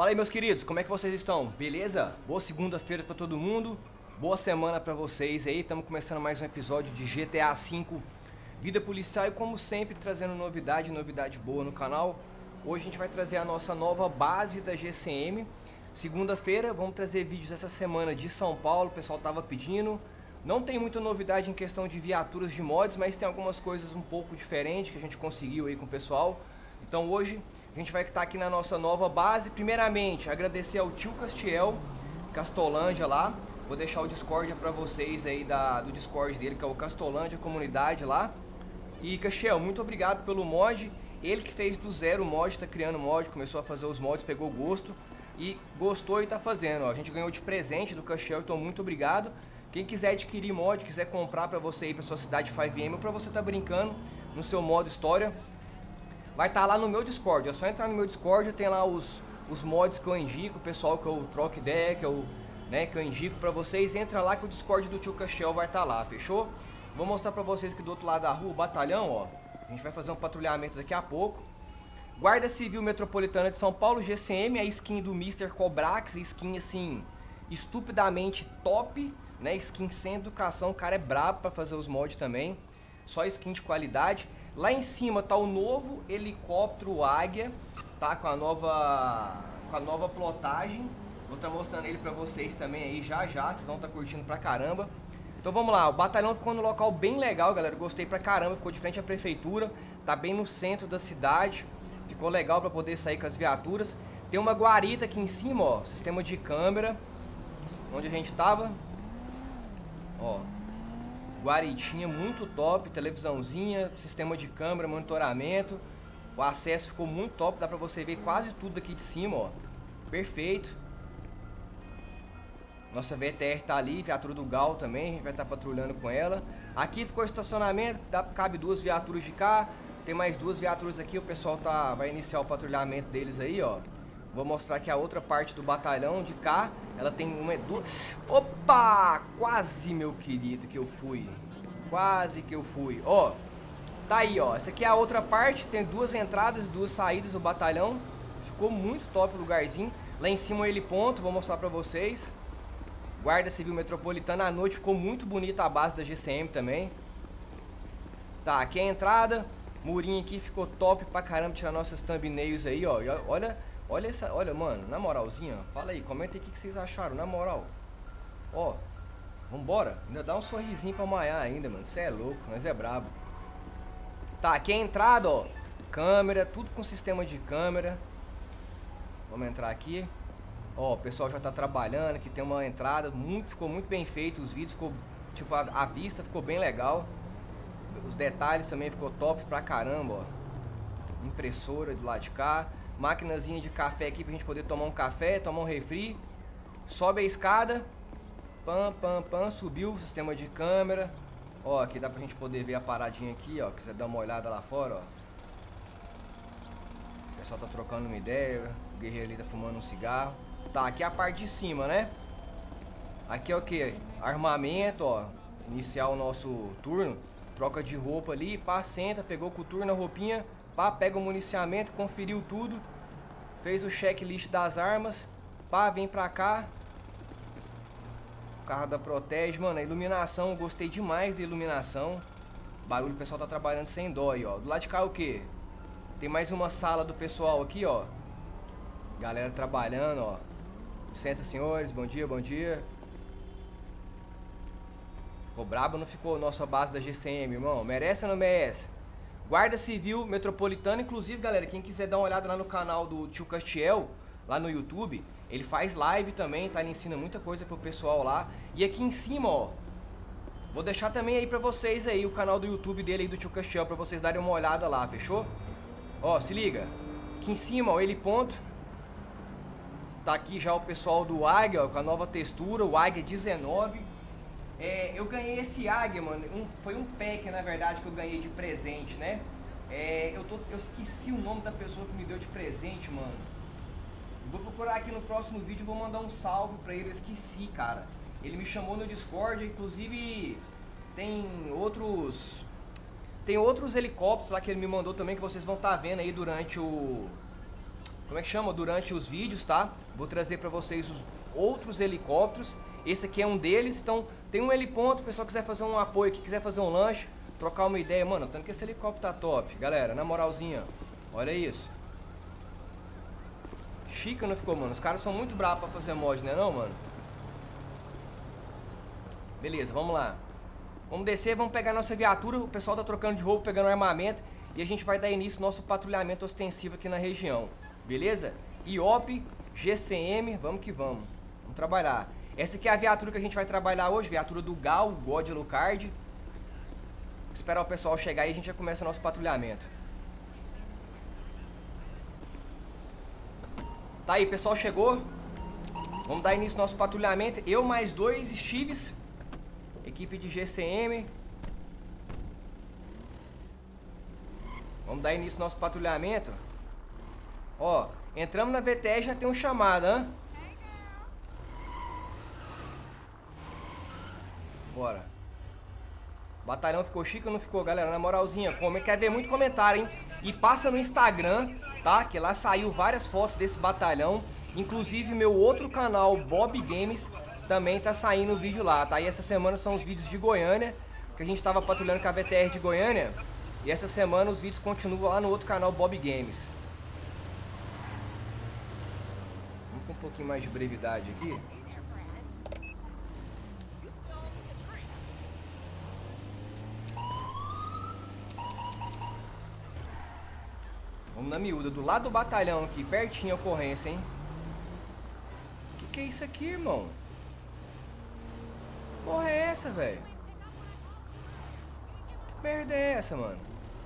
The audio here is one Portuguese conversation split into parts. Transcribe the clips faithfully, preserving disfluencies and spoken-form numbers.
Fala aí, meus queridos, como é que vocês estão? Beleza? Boa segunda-feira pra todo mundo, boa semana pra vocês aí. Estamos começando mais um episódio de G T A cinco Vida Policial e, como sempre, trazendo novidade, novidade boa no canal. Hoje a gente vai trazer a nossa nova base da G C M. Segunda-feira vamos trazer vídeos essa semana de São Paulo, o pessoal tava pedindo. Não tem muita novidade em questão de viaturas de mods, mas tem algumas coisas um pouco diferentes que a gente conseguiu aí com o pessoal. Então hoje a gente vai estar aqui na nossa nova base. Primeiramente, agradecer ao Tio Cachéu, Castolândia lá. Vou deixar o Discord para vocês aí da, do Discord dele, que é o Castolândia Comunidade lá. E Cachéu, muito obrigado pelo mod. Ele que fez do zero o mod, tá criando mod, começou a fazer os mods, pegou gosto e gostou e tá fazendo. Ó, a gente ganhou de presente do Cachéu, então muito obrigado. Quem quiser adquirir mod, quiser comprar pra você ir pra sua cidade cinco M ou pra você tá brincando no seu modo história, vai estar tá lá no meu Discord. É só entrar no meu Discord, tem lá os, os mods que eu indico, o pessoal que eu troco ideia, que eu, né, que eu indico pra vocês. Entra lá que o Discord do Tio Cachéu vai estar tá lá, fechou? Vou mostrar pra vocês que do outro lado da rua, o batalhão, ó. A gente vai fazer um patrulhamento daqui a pouco. Guarda Civil Metropolitana de São Paulo, G C M, a skin do mister Cobrax, skin assim, estupidamente top. Né, skin sem educação, o cara é brabo pra fazer os mods também. Só skin de qualidade. Lá em cima tá o novo helicóptero Águia, tá? Com a nova, com a nova plotagem. Vou estar tá mostrando ele pra vocês também aí já já. Vocês vão estar tá curtindo pra caramba. Então vamos lá, o batalhão ficou no local bem legal, galera. Gostei pra caramba, ficou de frente à prefeitura. Tá bem no centro da cidade. Ficou legal pra poder sair com as viaturas. Tem uma guarita aqui em cima, ó. Sistema de câmera. Onde a gente tava. Ó, guaritinha muito top, televisãozinha, sistema de câmera, monitoramento. O acesso ficou muito top, dá pra você ver quase tudo aqui de cima, ó. Perfeito. Nossa V T R tá ali, viatura do Gal também, a gente vai estar tá patrulhando com ela. Aqui ficou o estacionamento, dá, cabe duas viaturas de cá. Tem mais duas viaturas aqui, o pessoal tá, vai iniciar o patrulhamento deles aí, ó. Vou mostrar aqui a outra parte do batalhão de cá. Ela tem uma... duas... Opa! Quase, meu querido, que eu fui. Quase que eu fui. Ó, tá aí, ó. Essa aqui é a outra parte. Tem duas entradas e duas saídas do batalhão. Ficou muito top o lugarzinho. Lá em cima ele ponto. Vou mostrar pra vocês. Guarda Civil Metropolitana à noite. Ficou muito bonita a base da G C M também. Tá, aqui é a entrada. Murinho aqui ficou top pra caramba. Tirar nossas thumbnails aí, ó. Olha... Olha essa, olha, mano, na moralzinha, fala aí, comenta aí o que, que vocês acharam, na moral. Ó, vambora, ainda dá um sorrisinho pra Maiá ainda, mano, você é louco, mas é brabo. Tá, aqui é a entrada, ó, câmera, tudo com sistema de câmera. Vamos entrar aqui. Ó, o pessoal já tá trabalhando, aqui tem uma entrada, muito, ficou muito bem feito, os vídeos ficou, tipo, a, a vista ficou bem legal. Os detalhes também ficou top pra caramba, ó. Impressora do lado de cá. Maquinazinha de café aqui pra gente poder tomar um café, tomar um refri. Sobe a escada. Pam, pam, pam. Subiu o sistema de câmera. Ó, aqui dá pra gente poder ver a paradinha aqui, ó. Quiser dar uma olhada lá fora, ó. O pessoal tá trocando uma ideia. O guerreiro ali tá fumando um cigarro. Tá, aqui é a parte de cima, né? Aqui é o que? Armamento, ó. Iniciar o nosso turno. Troca de roupa ali. Pá, senta. Pegou com o turno a roupinha. Pá, pega o municiamento, conferiu tudo. Fez o checklist das armas. Pá, vem pra cá. O carro da Protege, mano, a iluminação, gostei demais da iluminação. Barulho, o pessoal tá trabalhando sem dó aí, ó. Do lado de cá o que? Tem mais uma sala do pessoal aqui, ó. Galera trabalhando, ó. Licença, senhores, bom dia, bom dia. Ficou brabo ou não ficou nossa base da G C M, irmão? Merece ou não merece? Guarda Civil Metropolitana, inclusive, galera, quem quiser dar uma olhada lá no canal do Tio Castiel, lá no YouTube, ele faz live também, tá? Ele ensina muita coisa pro pessoal lá. E aqui em cima, ó, vou deixar também aí pra vocês aí o canal do YouTube dele aí do Tio Castiel, pra vocês darem uma olhada lá, fechou? Ó, se liga, aqui em cima, ó, ele ponto. Tá aqui já o pessoal do Águia, ó, com a nova textura, o Águia dezenove. É, eu ganhei esse Águia, mano, um, foi um pack, na verdade, que eu ganhei de presente, né? É, eu, tô, eu esqueci o nome da pessoa que me deu de presente, mano. Vou procurar aqui no próximo vídeo, vou mandar um salve pra ele, eu esqueci, cara. Ele me chamou no Discord, inclusive tem outros tem outros helicópteros lá que ele me mandou também, que vocês vão estar tá vendo aí durante o como é que chama, durante os vídeos, tá? Vou trazer pra vocês os outros helicópteros. Esse aqui é um deles, então tem um heliponto, o pessoal quiser fazer um apoio, que quiser fazer um lanche, trocar uma ideia. Mano, tanto que esse helicóptero tá top, galera, na moralzinha, olha isso. Chica não ficou, mano? Os caras são muito bravos pra fazer mod, né não, mano? Beleza, vamos lá. Vamos descer, vamos pegar nossa viatura. O pessoal tá trocando de roupa, pegando armamento. E a gente vai dar início ao nosso patrulhamento ostensivo aqui na região. Beleza? I O P E, G C M, vamos que vamos. Vamos trabalhar. Essa aqui é a viatura que a gente vai trabalhar hoje. Viatura do Gal, God Lucard. Esperar o pessoal chegar e a gente já começa o nosso patrulhamento. Tá aí, pessoal chegou. Vamos dar início ao nosso patrulhamento. Eu mais dois Chives. Equipe de G C M. Vamos dar início ao nosso patrulhamento. Ó, entramos na V T E e já tem um chamado, hein? Bora. Batalhão ficou chique ou não ficou, galera? Na moralzinha, como quer ver muito comentário, hein? E passa no Instagram, tá? Que lá saiu várias fotos desse batalhão. Inclusive meu outro canal, Bob Games, também tá saindo o vídeo lá, tá? E essa semana são os vídeos de Goiânia, que a gente tava patrulhando com a V T R de Goiânia. E essa semana os vídeos continuam lá no outro canal, Bob Games. Vamos com um pouquinho mais de brevidade aqui. Vamos na miúda, do lado do batalhão aqui, pertinho a ocorrência, hein? O que, que é isso aqui, irmão? Que porra é essa, velho? Que merda é essa, mano?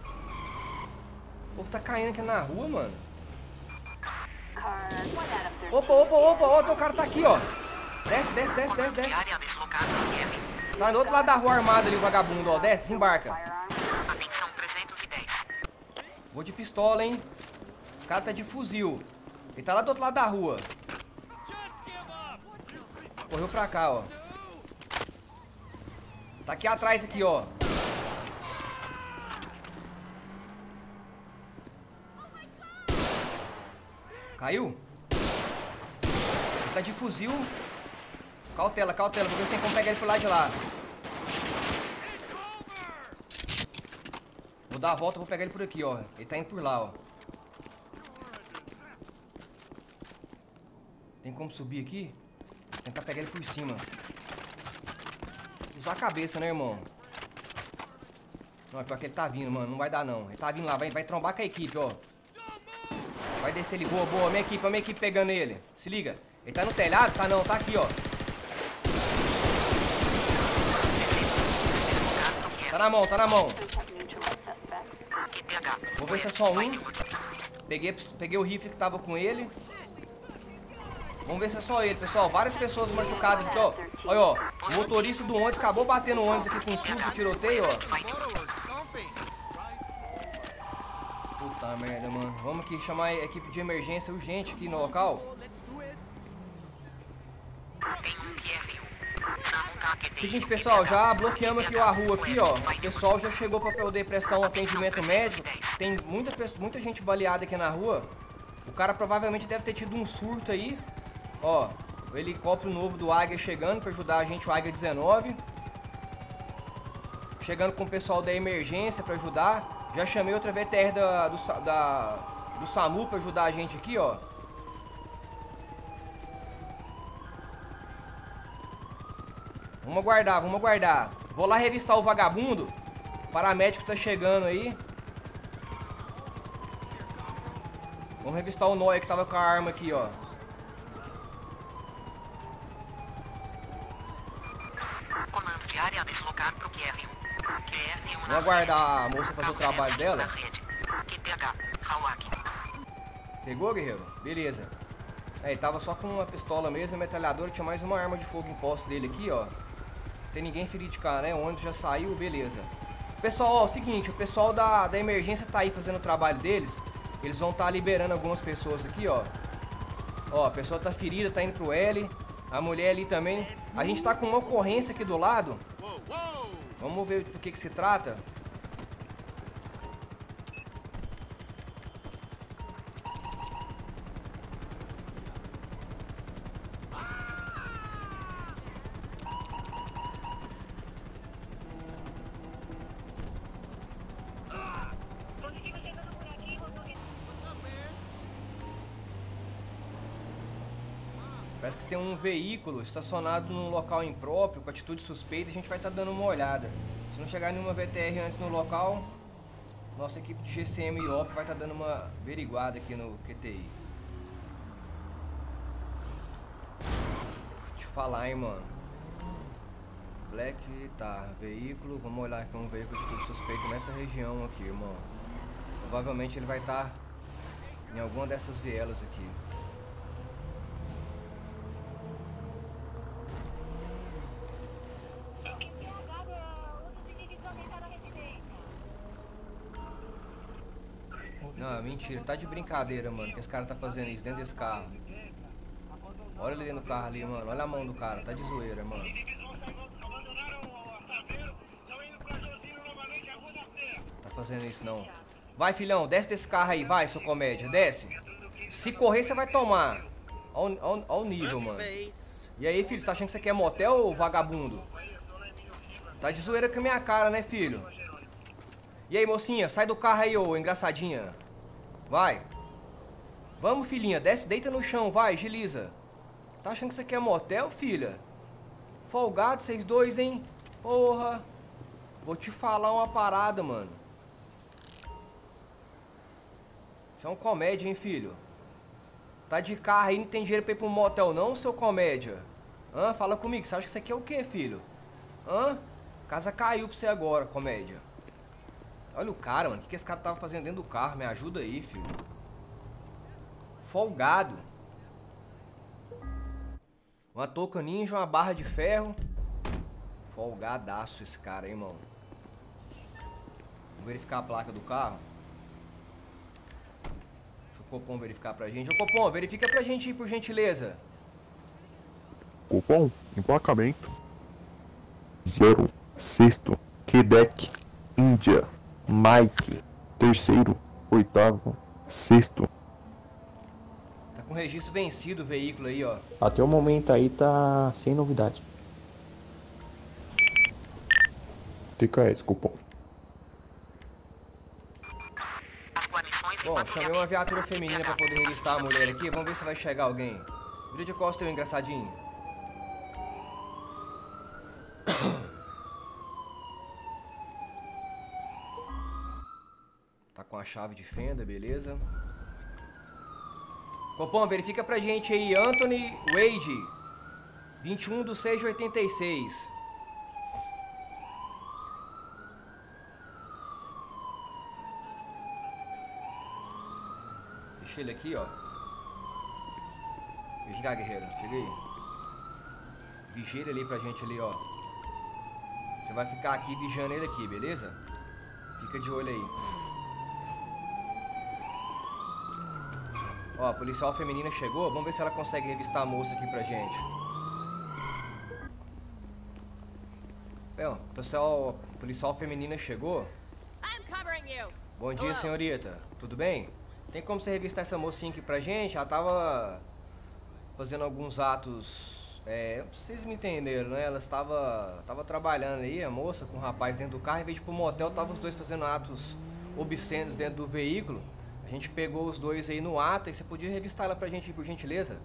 O povo tá caindo aqui na rua, mano. Opa, opa, opa, opa, o cara tá aqui, ó. Desce, desce, desce, desce, desce. Tá no outro lado da rua armado ali, o vagabundo, ó. Desce, desembarca. Vou de pistola, hein? O cara tá de fuzil. Ele tá lá do outro lado da rua. Correu pra cá, ó. Tá aqui atrás, aqui, ó. Caiu? Ele tá de fuzil. Cautela, cautela. Vou ver se tem como pegar ele pro lado de lá. Vou dar a volta, vou pegar ele por aqui, ó. Ele tá indo por lá, ó. Tem como subir aqui? Vou tentar pegar ele por cima. Usar a cabeça, né, irmão? Não, é pior que ele tá vindo, mano. Não vai dar, não. Ele tá vindo lá. Vai, vai trombar com a equipe, ó. Vai descer ele. Boa, boa. Minha equipe, a minha equipe pegando ele. Se liga. Ele tá no telhado? Tá não. Tá aqui, ó. Tá na mão, tá na mão. Vou ver se é só um. Peguei, peguei o rifle que tava com ele. Vamos ver se é só ele, pessoal. Várias pessoas machucadas aqui, ó. Olha, ó. O motorista do ônibus acabou batendo o ônibus aqui com um susto, tiroteio, ó. Puta merda, mano. Vamos aqui chamar a equipe de emergência urgente aqui no local. Seguinte, pessoal, já bloqueamos aqui a rua aqui, ó. O pessoal já chegou pra poder prestar um atendimento médico. Tem muita, muita gente baleada aqui na rua. O cara provavelmente deve ter tido um surto aí. Ó, o helicóptero novo do Águia chegando pra ajudar a gente, o Águia dezenove. Chegando com o pessoal da emergência pra ajudar. Já chamei outra V T R da, do, da, do SAMU pra ajudar a gente aqui, ó. Vamos aguardar, vamos aguardar. Vou lá revistar o vagabundo. O paramédico tá chegando aí. Vamos revistar o nóia que tava com a arma aqui, ó. Vamos aguardar a moça fazer o trabalho dela. Pegou, guerreiro? Beleza. É, ele tava só com uma pistola mesmo, metralhadora. Tinha mais uma arma de fogo em posse dele aqui, ó. Tem ninguém ferido de cara, né? O ônibus já saiu, beleza. Pessoal, ó, é o seguinte, o pessoal da, da emergência tá aí fazendo o trabalho deles. Eles vão tá liberando algumas pessoas aqui, ó. Ó, a pessoa tá ferida, tá indo pro L. A mulher ali também. A gente tá com uma ocorrência aqui do lado. Vamos ver do que que se trata. Parece que tem um veículo estacionado num local impróprio, com atitude suspeita, a gente vai estar dando uma olhada. Se não chegar nenhuma V T R antes no local, nossa equipe de G C M e I O P E vai estar dando uma averiguada aqui no Q T I. Vou te falar, hein, mano. Black, tá, veículo, vamos olhar aqui um veículo de atitude suspeita nessa região aqui, irmão. Provavelmente ele vai estar em alguma dessas vielas aqui. Não, mentira, tá de brincadeira, mano, que esse cara tá fazendo isso dentro desse carro. Olha ele dentro do carro ali, mano, olha a mão do cara, tá de zoeira, mano. Tá fazendo isso não. Vai, filhão, desce desse carro aí, vai, seu comédia, desce. Se correr, você vai tomar. Olha o nível, mano. E aí, filho, você tá achando que você quer motel, ou vagabundo? Tá de zoeira com a minha cara, né, filho? E aí, mocinha, sai do carro aí, ô, engraçadinha. Vai. Vamos, filhinha, desce, deita no chão, vai, agiliza. Tá achando que você quer motel, filha? Folgado, vocês dois, hein? Porra. Vou te falar uma parada, mano. Isso é um comédia, hein, filho? Tá de carro aí, não tem dinheiro pra ir pro motel não, seu comédia? Hã? Fala comigo, você acha que isso aqui é o quê, filho? Hã? Casa caiu pra você agora, comédia. Olha o cara, mano. O que, que esse cara tava fazendo dentro do carro? Me ajuda aí, filho. Folgado. Uma touca ninja, uma barra de ferro. Folgadaço esse cara, hein, irmão. Vamos verificar a placa do carro. Deixa o Copom verificar pra gente. Ô, Copom, verifica pra gente aí, por gentileza. Copom, emplacamento. Zero. Sexto. Quebec. Índia. Mike, terceiro, oitavo, sexto. Tá com registro vencido o veículo aí, ó. Até o momento aí tá sem novidade. T K S, cupom. Bom, chamei uma viatura feminina pra poder revistar a mulher aqui. Vamos ver se vai chegar alguém. Vira de costas, engraçadinho. Com a chave de fenda, beleza. Copom, verifica pra gente aí. Anthony Wade, vinte e um do seis de oitenta e seis. Deixa ele aqui, ó. Vem cá, guerreiro. Chega aí. Vigia ele ali pra gente ali, ó. Você vai ficar aqui vigiando ele aqui, beleza? Fica de olho aí. Ó, a policial feminina chegou. Vamos ver se ela consegue revistar a moça aqui pra gente. É, ó, pessoal, a policial feminina chegou. Bom dia, olá, senhorita. Tudo bem? Tem como você revistar essa mocinha aqui pra gente? Ela tava fazendo alguns atos... É, vocês me entenderam, né? Ela estava tava trabalhando aí, a moça, com o rapaz dentro do carro. Em vez de ir pro motel, tava os dois fazendo atos obscenos dentro do veículo. A gente pegou os dois aí no ato e você podia revistar ela pra gente, por gentileza?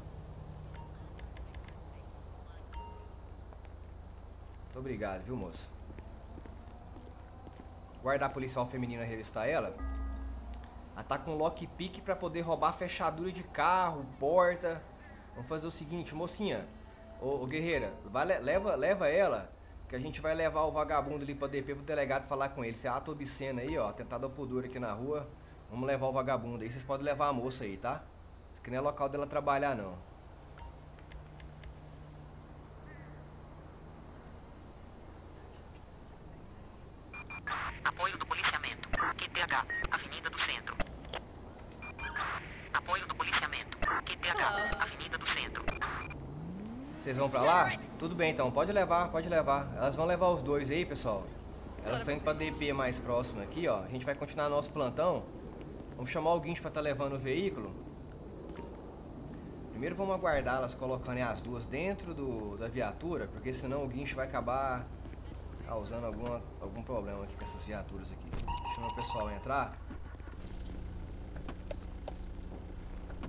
Muito obrigado, viu, moço? Guardar a policial feminina revistar ela. Ela tá com lockpick pra poder roubar fechadura de carro, porta. Vamos fazer o seguinte, mocinha. Ô, ô guerreira, vai, leva, leva ela, que a gente vai levar o vagabundo ali pra D P, pro delegado falar com ele. Esse ato obsceno aí, ó, tentado ao pudor aqui na rua. Vamos levar o vagabundo aí, vocês podem levar a moça aí, tá? Isso aqui não é local dela trabalhar, não. Apoio do policiamento, Q T H, Avenida do Centro. Apoio do policiamento, Q T H, Avenida do Centro. Vocês vão pra lá? Tudo bem, então, pode levar, pode levar. Elas vão levar os dois aí, pessoal. Elas estão indo pra D P mais próxima aqui, ó. A gente vai continuar nosso plantão. Vamos chamar o guincho pra estar tá levando o veículo. Primeiro vamos aguardar elas colocando as duas dentro do, da viatura, porque senão o guincho vai acabar causando alguma, algum problema aqui com essas viaturas aqui. Deixa o pessoal entrar.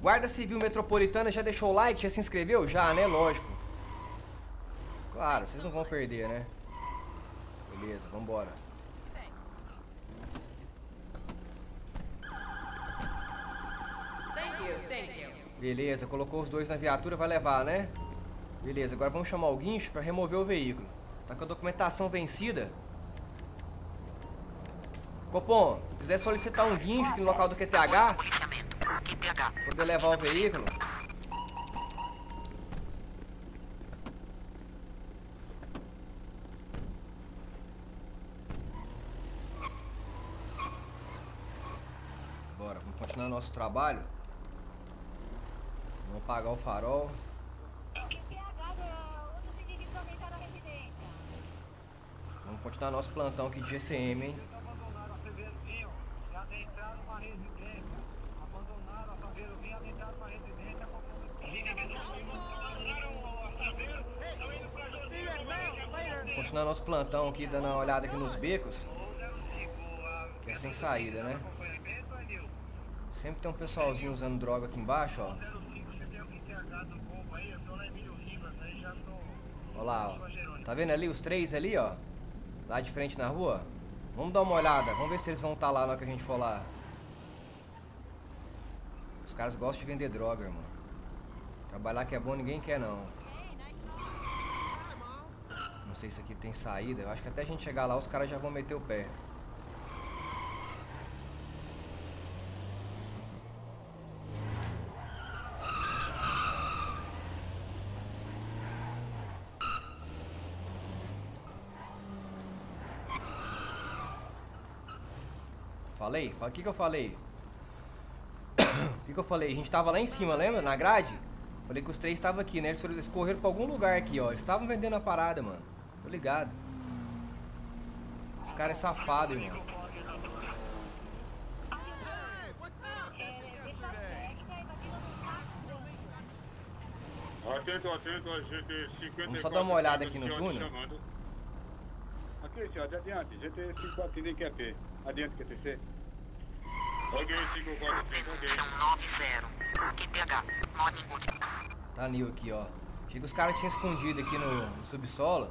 Guarda Civil Metropolitana, já deixou o like? Já se inscreveu? Já, né? Lógico. Claro, vocês não vão perder, né? Beleza, vambora. Beleza, colocou os dois na viatura, vai levar, né? Beleza, agora vamos chamar o guincho pra remover o veículo. Tá com a documentação vencida. Copom, se quiser solicitar um guincho aqui no local do Q T H, poder levar o veículo. Bora, vamos continuar nosso trabalho. Vamos apagar o farol. Vamos continuar nosso plantão aqui de G C M, hein? Continuar nosso plantão aqui, dando uma olhada aqui nos becos, que é sem saída, né? Sempre tem um pessoalzinho usando droga aqui embaixo, ó. Olha lá, ó. Tá vendo ali os três ali, ó? Lá de frente na rua. Vamos dar uma olhada, vamos ver se eles vão estar lá na hora que a gente for lá. Os caras gostam de vender droga, irmão. Trabalhar que é bom ninguém quer, não. Não sei se aqui tem saída. Eu acho que até a gente chegar lá os caras já vão meter o pé. Falei? O que que eu falei? O que que eu falei? A gente tava lá em cima, lembra? Na grade? Falei que os três estavam aqui, né? Eles correram pra algum lugar aqui, ó. Eles estavam vendendo a parada, mano. Tô ligado. Os caras é safado, irmão. Atento, atento, G T cinquenta e quatro. Vamos só dar uma olhada aqui no túnel. Aqui, senhor, adiante. G T cinquenta e quatro que nem quer ter. Adiante, Q T C. Ok, cinco quatro cinco, ok. Tá new aqui, ó. Achei que os caras tinham escondido aqui no, no subsolo.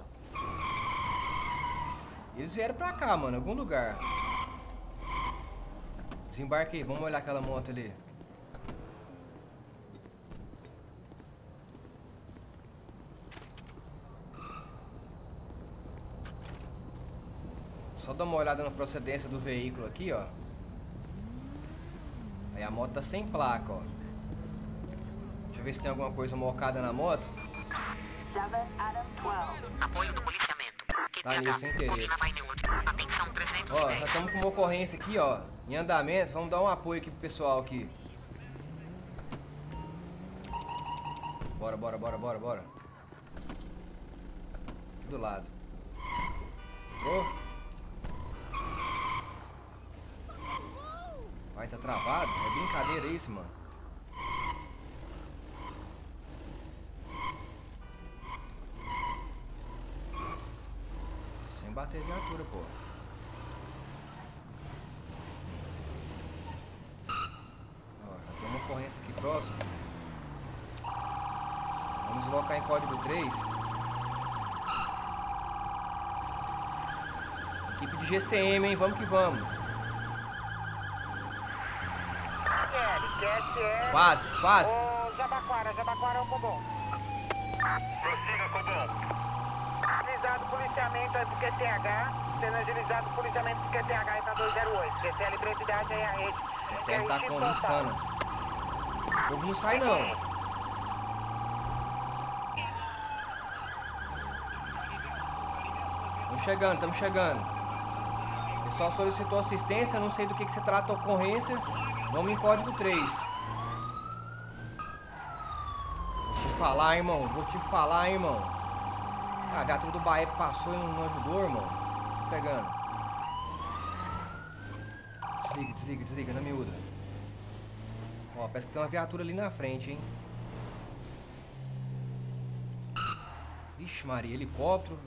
Eles vieram pra cá, mano, algum lugar. Desembarquei, vamos olhar aquela moto ali. Só dar uma olhada na procedência do veículo aqui, ó. Aí a moto tá sem placa, ó. Deixa eu ver se tem alguma coisa mocada na moto. Apoio do policiamento. Tá nisso, sem interesse. Ó, já estamos com uma ocorrência aqui, ó. Em andamento, vamos dar um apoio aqui pro pessoal aqui. Bora, bora, bora, bora, bora. Aqui do lado. Entrou? Vai, tá travado? É brincadeira isso, mano. Sem bater a viatura, pô. Ó, já tem uma ocorrência aqui próximo. Vamos colocar em código três. Equipe de G C M, hein? Vamos que vamos. Quase, quase. O Jabaquara, Jabaquara é o Cobom. Prossiga, Cobom. Agilizado o policiamento do Q T H. Sendo agilizado o policiamento do Q T H está dois zero oito. G T L brevidade é a rede. Ele tá com a insana. O povo não sai, não. Estamos chegando, estamos chegando. O pessoal solicitou assistência. Não sei do que, que se trata a ocorrência. Vamos em código três. Vou te falar, irmão. Vou te falar, irmão. Ah, a viatura do Bahia passou e não ajudou, irmão. Tô pegando. Desliga, desliga, desliga. Não miúda. Ó, parece que tem uma viatura ali na frente, hein. Vixe, Maria. Helicóptero.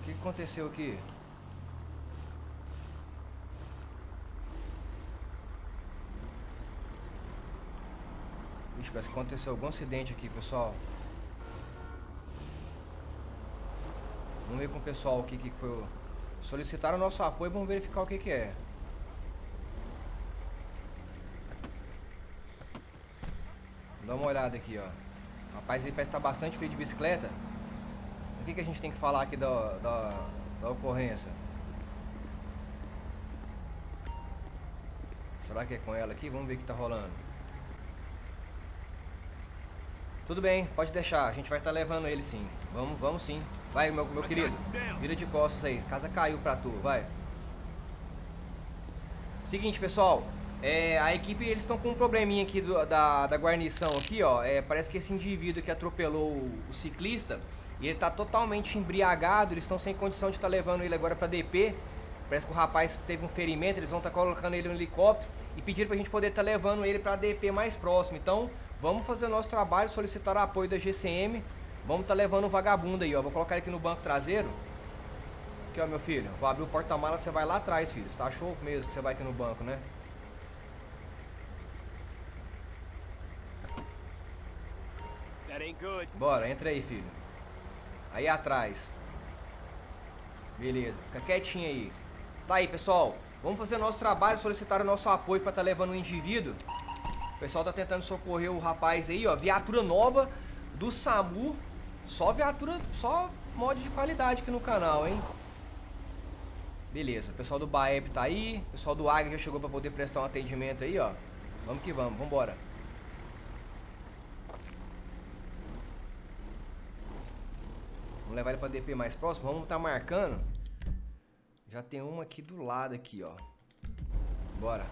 O que aconteceu aqui? críticas. Aconteceu algum acidente aqui, pessoal. Vamos ver com o pessoal o que, que foi. Solicitaram o nosso apoio, vamos verificar o que, que é. Dá uma olhada aqui, ó. O rapaz, ele parece estar tá bastante feio de bicicleta. O que, que a gente tem que falar aqui da, da, da ocorrência? Será que é com ela aqui? Vamos ver o que tá rolando. Tudo bem, pode deixar. A gente vai estar tá levando ele sim. Vamos, vamos sim. Vai, meu, meu querido. Vira de costas aí. Casa caiu pra tu, vai. Seguinte, pessoal. É, a equipe, eles estão com um probleminha aqui do, da, da guarnição aqui, ó. É, parece que esse indivíduo que atropelou o, o ciclista, e ele tá totalmente embriagado, eles estão sem condição de estar tá levando ele agora pra D P. Parece que o rapaz teve um ferimento, eles vão estar tá colocando ele no helicóptero e pediram pra gente poder estar tá levando ele pra D P mais próximo. Então, vamos fazer o nosso trabalho, solicitar o apoio da G C M. Vamos tá levando o vagabundo aí, ó. Vou colocar ele aqui no banco traseiro. Aqui, ó, meu filho. Vou abrir o porta-mala, você vai lá atrás, filho. Você tá show mesmo que você vai aqui no banco, né? Bora, entra aí, filho. Aí atrás. Beleza, fica quietinho aí. Tá aí, pessoal. Vamos fazer nosso trabalho, solicitar o nosso apoio pra tá levando o indivíduo. O pessoal tá tentando socorrer o rapaz aí, ó. Viatura nova do SAMU. Só viatura, só mod de qualidade aqui no canal, hein. Beleza, o pessoal do B A E P tá aí. O pessoal do Águia já chegou pra poder prestar um atendimento aí, ó. Vamos que vamos, vambora. Vamos levar ele pra D P mais próximo. Vamos tá marcando. Já tem uma aqui do lado aqui, ó. Bora.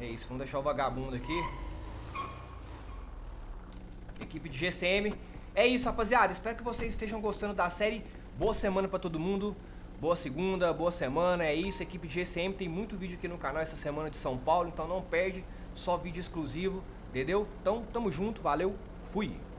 É isso, vamos deixar o vagabundo aqui. Equipe de G C M. É isso, rapaziada, espero que vocês estejam gostando da série. Boa semana pra todo mundo. Boa segunda, boa semana. É isso, equipe de G C M, tem muito vídeo aqui no canal essa semana de São Paulo, então não perde. Só vídeo exclusivo, entendeu? Então, tamo junto, valeu, fui!